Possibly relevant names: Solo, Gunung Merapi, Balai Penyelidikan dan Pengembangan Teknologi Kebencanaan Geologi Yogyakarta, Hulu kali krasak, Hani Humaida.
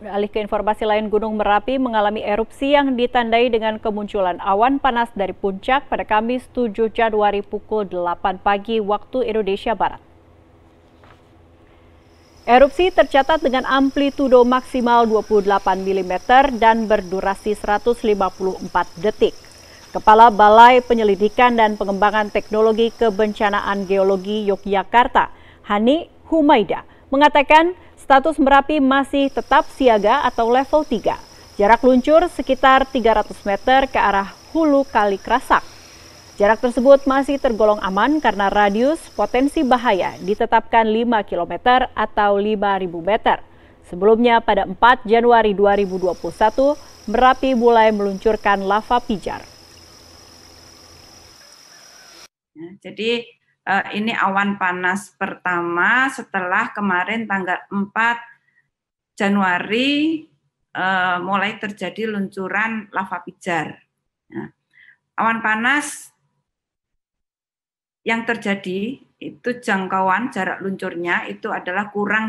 Beralih ke informasi lain, Gunung Merapi mengalami erupsi yang ditandai dengan kemunculan awan panas dari puncak pada Kamis 7 Januari pukul 8 pagi waktu Indonesia Barat. Erupsi tercatat dengan amplitudo maksimal 28 mm dan berdurasi 154 detik. Kepala Balai Penyelidikan dan Pengembangan Teknologi Kebencanaan Geologi Yogyakarta, Hani Humaida, mengatakan status Merapi masih tetap siaga atau level 3. Jarak luncur sekitar 300 meter ke arah hulu kali krasak. Jarak tersebut masih tergolong aman karena radius potensi bahaya ditetapkan 5 km atau 5.000 meter. Sebelumnya pada 4 Januari 2021, Merapi mulai meluncurkan lava pijar. Jadi ini awan panas pertama setelah kemarin tanggal 4 Januari mulai terjadi luncuran lava pijar. Nah, awan panas yang terjadi itu jangkauan jarak luncurnya itu adalah kurang